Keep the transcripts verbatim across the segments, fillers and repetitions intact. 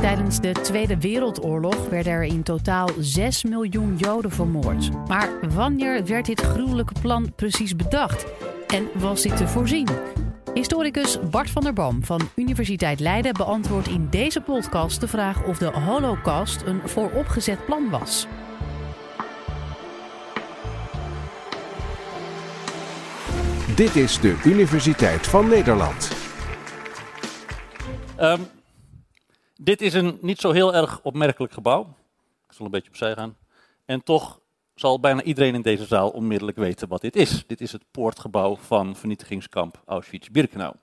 Tijdens de Tweede Wereldoorlog werden er in totaal zes miljoen Joden vermoord. Maar wanneer werd dit gruwelijke plan precies bedacht? En was dit te voorzien? Historicus Bart van der Boom van Universiteit Leiden beantwoordt in deze podcast de vraag of de Holocaust een vooropgezet plan was. Dit is de Universiteit van Nederland. Um, dit is een niet zo heel erg opmerkelijk gebouw. Ik zal een beetje opzij gaan. En toch zal bijna iedereen in deze zaal onmiddellijk weten wat dit is. Dit is het poortgebouw van vernietigingskamp Auschwitz-Birkenau.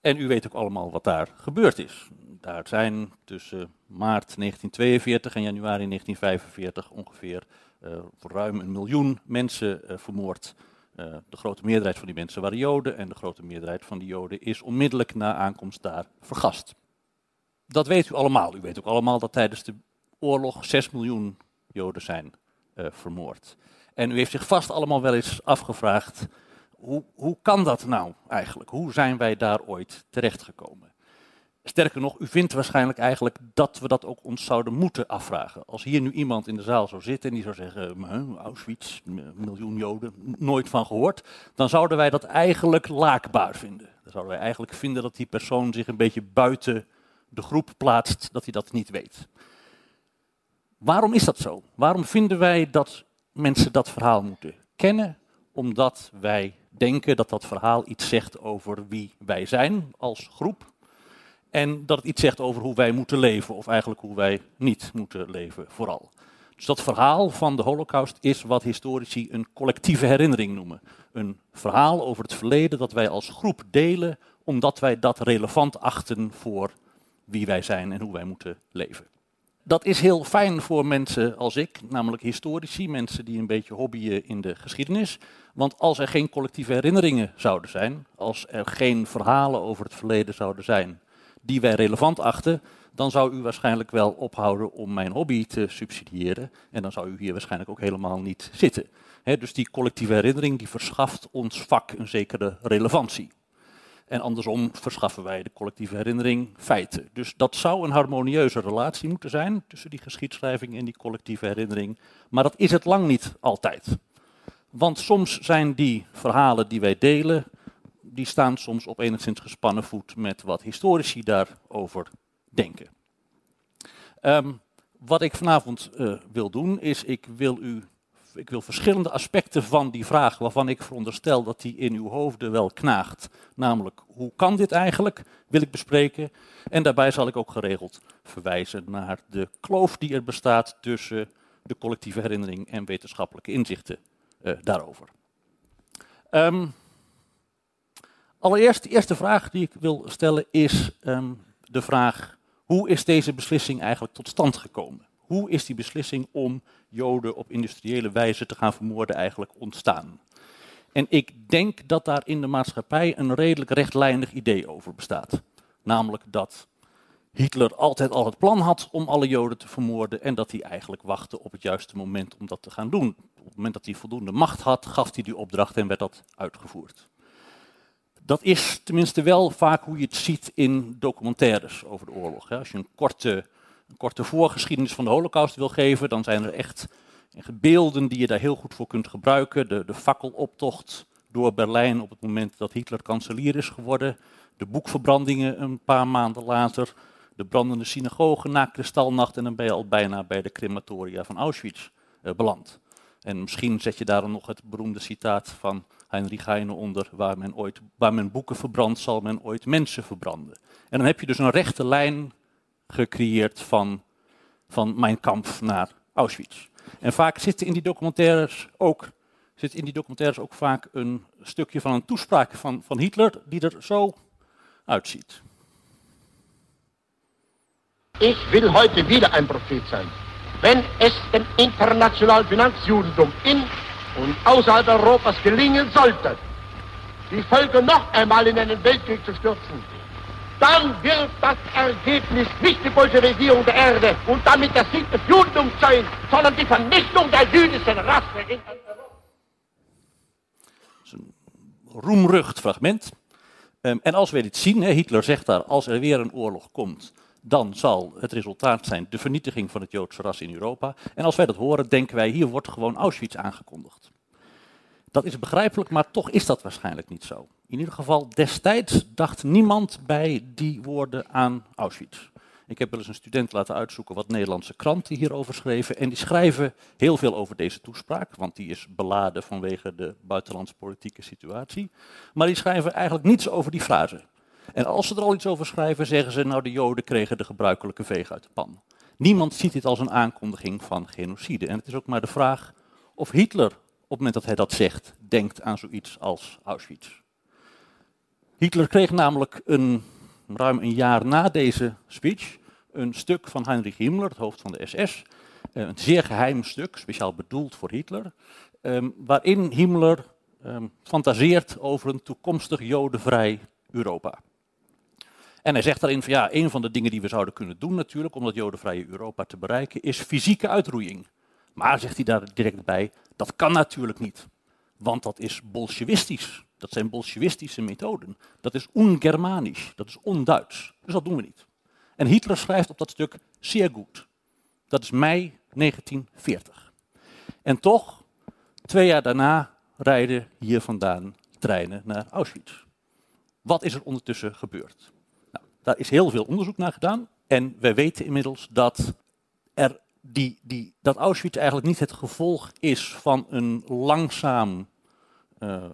En u weet ook allemaal wat daar gebeurd is. Daar zijn tussen maart negentien tweeënveertig en januari negentien vijfenveertig ongeveer uh, ruim een miljoen mensen uh, vermoord. Uh, de grote meerderheid van die mensen waren Joden en de grote meerderheid van die Joden is onmiddellijk na aankomst daar vergast. Dat weet u allemaal. U weet ook allemaal dat tijdens de oorlog zes miljoen Joden zijn uh, vermoord. En u heeft zich vast allemaal wel eens afgevraagd, hoe, hoe kan dat nou eigenlijk? Hoe zijn wij daar ooit terechtgekomen? Sterker nog, u vindt waarschijnlijk eigenlijk dat we dat ook ons zouden moeten afvragen. Als hier nu iemand in de zaal zou zitten en die zou zeggen, Auschwitz, miljoen Joden, nooit van gehoord, dan zouden wij dat eigenlijk laakbaar vinden. Dan zouden wij eigenlijk vinden dat die persoon zich een beetje buiten de groep plaatst, dat hij dat niet weet. Waarom is dat zo? Waarom vinden wij dat mensen dat verhaal moeten kennen? Omdat wij denken dat dat verhaal iets zegt over wie wij zijn als groep. En dat het iets zegt over hoe wij moeten leven, of eigenlijk hoe wij niet moeten leven vooral. Dus dat verhaal van de Holocaust is wat historici een collectieve herinnering noemen. Een verhaal over het verleden dat wij als groep delen, omdat wij dat relevant achten voor wie wij zijn en hoe wij moeten leven. Dat is heel fijn voor mensen als ik, namelijk historici, mensen die een beetje hobbyen in de geschiedenis. Want als er geen collectieve herinneringen zouden zijn, als er geen verhalen over het verleden zouden zijn die wij relevant achten, dan zou u waarschijnlijk wel ophouden om mijn hobby te subsidiëren. En dan zou u hier waarschijnlijk ook helemaal niet zitten. He, dus die collectieve herinnering die verschaft ons vak een zekere relevantie. En andersom verschaffen wij de collectieve herinnering feiten. Dus dat zou een harmonieuze relatie moeten zijn tussen die geschiedschrijving en die collectieve herinnering. Maar dat is het lang niet altijd. Want soms zijn die verhalen die wij delen, die staan soms op enigszins gespannen voet met wat historici daarover denken. Um, wat ik vanavond uh, wil doen, is ik wil, u, ik wil verschillende aspecten van die vraag, waarvan ik veronderstel dat die in uw hoofden wel knaagt, namelijk hoe kan dit eigenlijk, wil ik bespreken. En daarbij zal ik ook geregeld verwijzen naar de kloof die er bestaat tussen de collectieve herinnering en wetenschappelijke inzichten uh, daarover. Um, Allereerst, de eerste vraag die ik wil stellen is um, de vraag, hoe is deze beslissing eigenlijk tot stand gekomen? Hoe is die beslissing om Joden op industriële wijze te gaan vermoorden eigenlijk ontstaan? En ik denk dat daar in de maatschappij een redelijk rechtlijnig idee over bestaat. Namelijk dat Hitler altijd al het plan had om alle Joden te vermoorden en dat hij eigenlijk wachtte op het juiste moment om dat te gaan doen. Op het moment dat hij voldoende macht had, gaf hij die opdracht en werd dat uitgevoerd. Dat is tenminste wel vaak hoe je het ziet in documentaires over de oorlog. Als je een korte, een korte voorgeschiedenis van de Holocaust wil geven, dan zijn er echt beelden die je daar heel goed voor kunt gebruiken. De, de fakkeloptocht door Berlijn op het moment dat Hitler kanselier is geworden. De boekverbrandingen een paar maanden later. De brandende synagoge na Kristalnacht en dan ben je al bijna bij de crematoria van Auschwitz eh, beland. En misschien zet je daar dan nog het beroemde citaat van Heinrich Heine onder, waar men, ooit, waar men boeken verbrandt, zal men ooit mensen verbranden. En dan heb je dus een rechte lijn gecreëerd van, van Mein Kampf naar Auschwitz. En vaak zit in die documentaires ook, zit in die documentaires ook vaak een stukje van een toespraak van, van Hitler, die er zo uitziet. Ik wil heute wieder een profeet zijn. Wenn es dem internationalen Finanzjudentum in und außerhalb Europas gelingen sollte, die Völker noch einmal in einen Weltkrieg zu stürzen, dann wird das Ergebnis nicht die Bolschewisierung der Erde und damit der Sieg des Judentums sein, sondern die Vernichtung der jüdischen Rasse in Europa. Dat is een roemrucht fragment. En als we dit zien, Hitler zegt daar, als er weer een oorlog komt, dan zal het resultaat zijn de vernietiging van het Joodse ras in Europa. En als wij dat horen, denken wij, hier wordt gewoon Auschwitz aangekondigd. Dat is begrijpelijk, maar toch is dat waarschijnlijk niet zo. In ieder geval, destijds dacht niemand bij die woorden aan Auschwitz. Ik heb wel eens een student laten uitzoeken wat Nederlandse kranten hierover schreven. En die schrijven heel veel over deze toespraak, want die is beladen vanwege de buitenlandspolitieke situatie. Maar die schrijven eigenlijk niets over die frase. En als ze er al iets over schrijven, zeggen ze, nou de Joden kregen de gebruikelijke veeg uit de pan. Niemand ziet dit als een aankondiging van genocide. En het is ook maar de vraag of Hitler, op het moment dat hij dat zegt, denkt aan zoiets als Auschwitz. Hitler kreeg namelijk een, ruim een jaar na deze speech een stuk van Heinrich Himmler, het hoofd van de S S. Een zeer geheim stuk, speciaal bedoeld voor Hitler, waarin Himmler fantaseert over een toekomstig jodenvrij Europa. En hij zegt daarin van ja, een van de dingen die we zouden kunnen doen natuurlijk om dat jodenvrije Europa te bereiken is fysieke uitroeiing. Maar, zegt hij daar direct bij, dat kan natuurlijk niet. Want dat is bolsjewistisch. Dat zijn bolsjewistische methoden. Dat is un-Germanisch, dat is on-Duits. Dus dat doen we niet. En Hitler schrijft op dat stuk zeer goed. Dat is mei negentien veertig. En toch, twee jaar daarna rijden hier vandaan treinen naar Auschwitz. Wat is er ondertussen gebeurd? Nou, daar is heel veel onderzoek naar gedaan. En wij weten inmiddels dat, er die, die, dat Auschwitz eigenlijk niet het gevolg is van een langzaam, uh,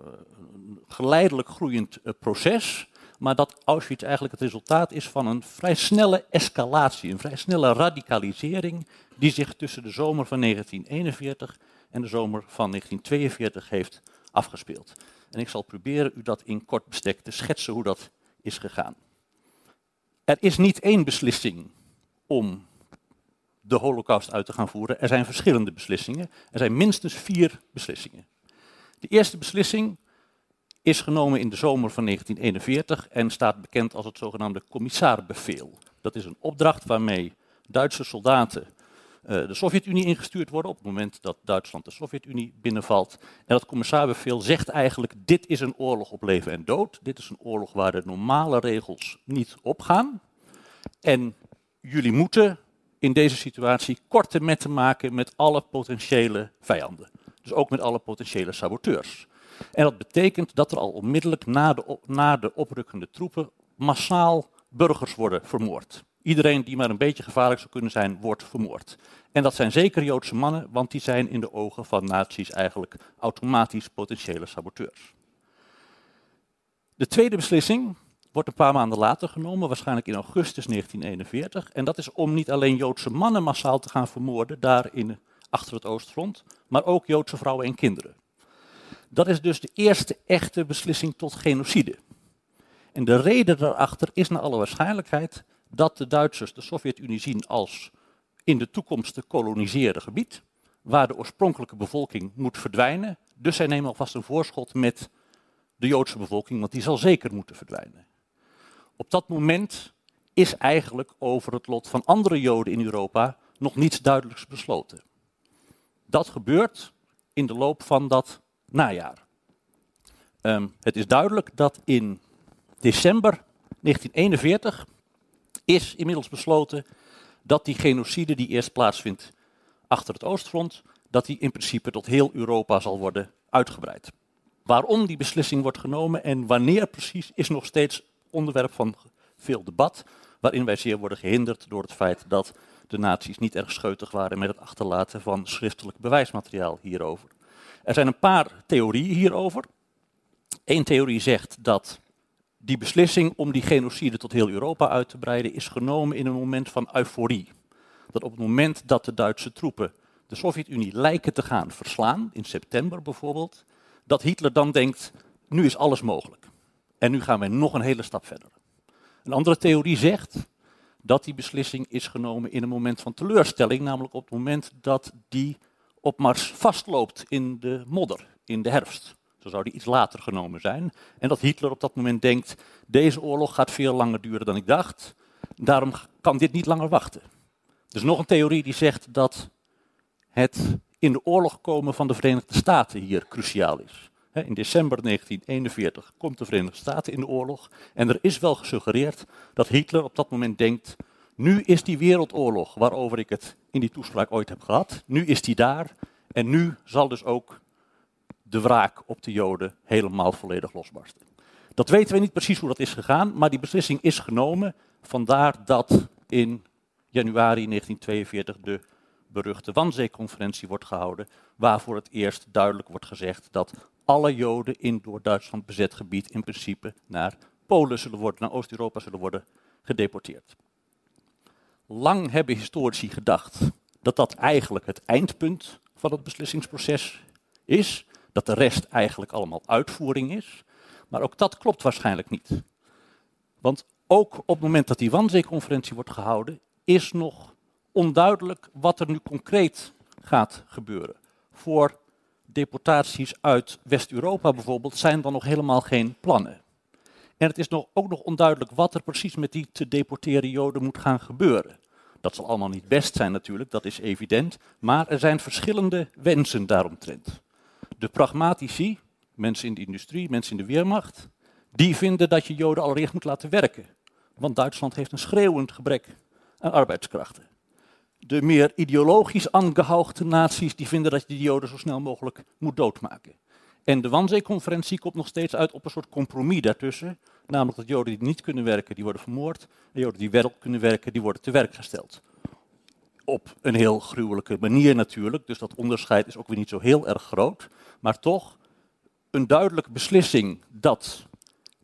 geleidelijk groeiend uh, proces. Maar dat Auschwitz eigenlijk het resultaat is van een vrij snelle escalatie. Een vrij snelle radicalisering die zich tussen de zomer van negentien eenenveertig en de zomer van negentien tweeënveertig heeft afgespeeld. En ik zal proberen u dat in kort bestek te schetsen hoe dat is gegaan. Er is niet één beslissing om de Holocaust uit te gaan voeren. Er zijn verschillende beslissingen. Er zijn minstens vier beslissingen. De eerste beslissing is genomen in de zomer van negentien eenenveertig en staat bekend als het zogenaamde commissaarbevel. Dat is een opdracht waarmee Duitse soldaten de Sovjet-Unie ingestuurd worden op het moment dat Duitsland de Sovjet-Unie binnenvalt. En dat commissaarbevel zegt eigenlijk, dit is een oorlog op leven en dood. Dit is een oorlog waar de normale regels niet op gaan. En jullie moeten in deze situatie korte metten maken met alle potentiële vijanden. Dus ook met alle potentiële saboteurs. En dat betekent dat er al onmiddellijk na de, op, na de oprukkende troepen massaal burgers worden vermoord. Iedereen die maar een beetje gevaarlijk zou kunnen zijn, wordt vermoord. En dat zijn zeker Joodse mannen, want die zijn in de ogen van nazi's eigenlijk automatisch potentiële saboteurs. De tweede beslissing wordt een paar maanden later genomen, waarschijnlijk in augustus negentien eenenveertig. En dat is om niet alleen Joodse mannen massaal te gaan vermoorden, daar in, achter het Oostfront, maar ook Joodse vrouwen en kinderen. Dat is dus de eerste echte beslissing tot genocide. En de reden daarachter is naar alle waarschijnlijkheid dat de Duitsers de Sovjet-Unie zien als in de toekomst te koloniseren gebied, waar de oorspronkelijke bevolking moet verdwijnen. Dus zij nemen alvast een voorschot met de Joodse bevolking, want die zal zeker moeten verdwijnen. Op dat moment is eigenlijk over het lot van andere Joden in Europa nog niets duidelijks besloten. Dat gebeurt in de loop van dat najaar. Um, het is duidelijk dat in december negentien eenenveertig... is inmiddels besloten dat die genocide die eerst plaatsvindt achter het Oostfront, dat die in principe tot heel Europa zal worden uitgebreid. Waarom die beslissing wordt genomen en wanneer precies is nog steeds onderwerp van veel debat, waarin wij zeer worden gehinderd door het feit dat de nazi's niet erg scheutig waren met het achterlaten van schriftelijk bewijsmateriaal hierover. Er zijn een paar theorieën hierover. Eén theorie zegt dat die beslissing om die genocide tot heel Europa uit te breiden is genomen in een moment van euforie. Dat op het moment dat de Duitse troepen de Sovjet-Unie lijken te gaan verslaan, in september bijvoorbeeld, dat Hitler dan denkt, nu is alles mogelijk. En nu gaan wij nog een hele stap verder. Een andere theorie zegt dat die beslissing is genomen in een moment van teleurstelling, namelijk op het moment dat die opmars vastloopt in de modder, in de herfst. Zo zou die iets later genomen zijn. En dat Hitler op dat moment denkt, deze oorlog gaat veel langer duren dan ik dacht. Daarom kan dit niet langer wachten. Dus nog een theorie die zegt dat het in de oorlog komen van de Verenigde Staten hier cruciaal is. In december negentien eenenveertig komt de Verenigde Staten in de oorlog. En er is wel gesuggereerd dat Hitler op dat moment denkt, Nu is die wereldoorlog, waarover ik het in die toespraak ooit heb gehad, nu is die daar en nu zal dus ook de wraak op de Joden helemaal volledig losbarsten. Dat weten we niet precies hoe dat is gegaan, maar die beslissing is genomen. Vandaar dat in januari negentien tweeënveertig de beruchte Wannsee-conferentie wordt gehouden, waar voor het eerst duidelijk wordt gezegd dat alle Joden in door Duitsland bezet gebied in principe naar Polen zullen worden, naar Oost-Europa zullen worden gedeporteerd. Lang hebben historici gedacht dat dat eigenlijk het eindpunt van het beslissingsproces is, dat de rest eigenlijk allemaal uitvoering is, maar ook dat klopt waarschijnlijk niet. Want ook op het moment dat die Wannsee-conferentie wordt gehouden, is nog onduidelijk wat er nu concreet gaat gebeuren. Voor deportaties uit West-Europa bijvoorbeeld zijn dan nog helemaal geen plannen. En het is nog, ook nog onduidelijk wat er precies met die te deporteren Joden moet gaan gebeuren. Dat zal allemaal niet best zijn natuurlijk, dat is evident, maar er zijn verschillende wensen daaromtrent. De pragmatici, mensen in de industrie, mensen in de Weermacht, die vinden dat je Joden allereerst moet laten werken. Want Duitsland heeft een schreeuwend gebrek aan arbeidskrachten. De meer ideologisch aangehoogde naties die vinden dat je de Joden zo snel mogelijk moet doodmaken. En de Wannsee-conferentie komt nog steeds uit op een soort compromis daartussen. Namelijk dat Joden die niet kunnen werken, die worden vermoord. En Joden die wel kunnen werken, die worden te werk gesteld. Op een heel gruwelijke manier natuurlijk. Dus dat onderscheid is ook weer niet zo heel erg groot. Maar toch een duidelijke beslissing dat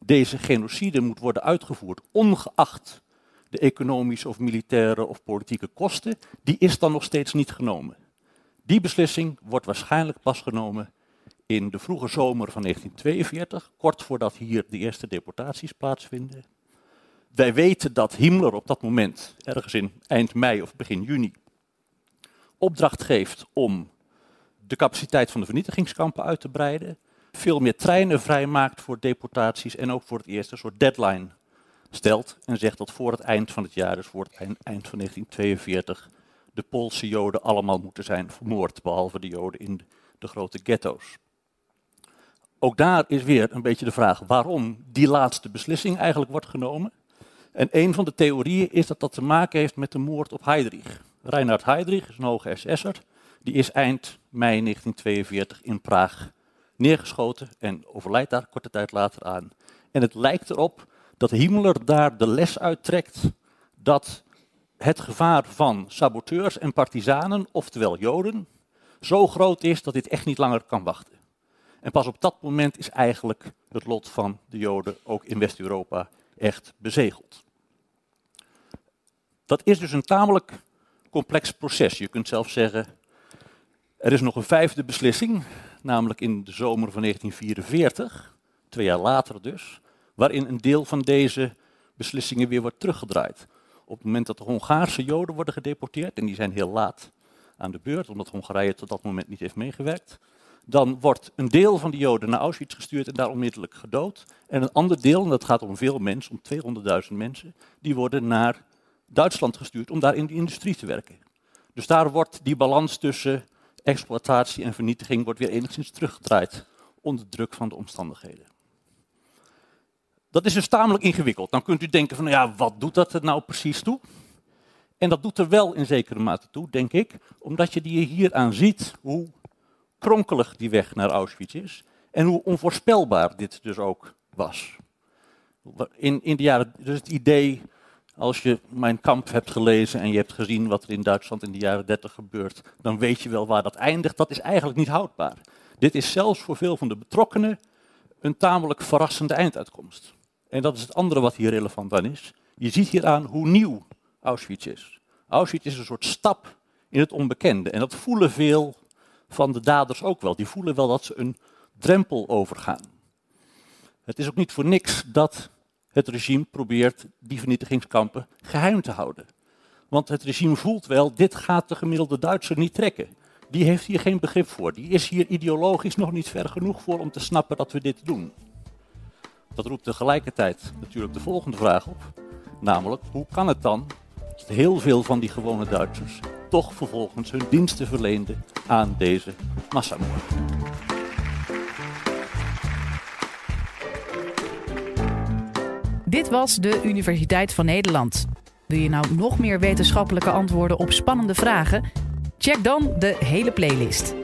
deze genocide moet worden uitgevoerd, ongeacht de economische of militaire of politieke kosten, die is dan nog steeds niet genomen. Die beslissing wordt waarschijnlijk pas genomen in de vroege zomer van negentien tweeënveertig, kort voordat hier de eerste deportaties plaatsvinden. Wij weten dat Himmler op dat moment, ergens in eind mei of begin juni, opdracht geeft om de capaciteit van de vernietigingskampen uit te breiden, veel meer treinen vrijmaakt voor deportaties en ook voor het eerst een soort deadline stelt en zegt dat voor het eind van het jaar, dus voor het eind van negentien tweeënveertig, de Poolse Joden allemaal moeten zijn vermoord, behalve de Joden in de grote ghetto's. Ook daar is weer een beetje de vraag waarom die laatste beslissing eigenlijk wordt genomen. En een van de theorieën is dat dat te maken heeft met de moord op Heydrich. Reinhard Heydrich is een hoge S S'er, die is eind mei negentien tweeënveertig in Praag neergeschoten en overlijdt daar korte tijd later aan. En het lijkt erop dat Himmler daar de les uittrekt dat het gevaar van saboteurs en partisanen, oftewel Joden, zo groot is dat dit echt niet langer kan wachten. En pas op dat moment is eigenlijk het lot van de Joden ook in West-Europa echt bezegeld. Dat is dus een tamelijk complex proces. Je kunt zelfs zeggen, er is nog een vijfde beslissing, namelijk in de zomer van negentien vierenveertig, twee jaar later dus, waarin een deel van deze beslissingen weer wordt teruggedraaid. Op het moment dat de Hongaarse Joden worden gedeporteerd, en die zijn heel laat aan de beurt, omdat Hongarije tot dat moment niet heeft meegewerkt, dan wordt een deel van de Joden naar Auschwitz gestuurd en daar onmiddellijk gedood. En een ander deel, en dat gaat om veel mensen, om tweehonderdduizend mensen, die worden naar Duitsland gestuurd om daar in de industrie te werken. Dus daar wordt die balans tussen exploitatie en vernietiging wordt weer enigszins teruggedraaid onder druk van de omstandigheden. Dat is dus tamelijk ingewikkeld. Dan kunt u denken van, nou ja, wat doet dat er nou precies toe? En dat doet er wel in zekere mate toe, denk ik, omdat je die hier aan ziet hoe kronkelig die weg naar Auschwitz is en hoe onvoorspelbaar dit dus ook was. In, in de jaren, dus het idee, als je Mein Kampf hebt gelezen en je hebt gezien wat er in Duitsland in de jaren dertig gebeurt, dan weet je wel waar dat eindigt. Dat is eigenlijk niet houdbaar. Dit is zelfs voor veel van de betrokkenen een tamelijk verrassende einduitkomst. En dat is het andere wat hier relevant aan is. Je ziet hier aan hoe nieuw Auschwitz is. Auschwitz is een soort stap in het onbekende. En dat voelen veel van de daders ook wel. Die voelen wel dat ze een drempel overgaan. Het is ook niet voor niks dat het regime probeert die vernietigingskampen geheim te houden. Want het regime voelt wel, dit gaat de gemiddelde Duitser niet trekken. Die heeft hier geen begrip voor. Die is hier ideologisch nog niet ver genoeg voor om te snappen dat we dit doen. Dat roept tegelijkertijd natuurlijk de volgende vraag op. Namelijk, hoe kan het dan dat heel veel van die gewone Duitsers toch vervolgens hun diensten verleenden aan deze massamoord? Dit was de Universiteit van Nederland. Wil je nou nog meer wetenschappelijke antwoorden op spannende vragen? Check dan de hele playlist.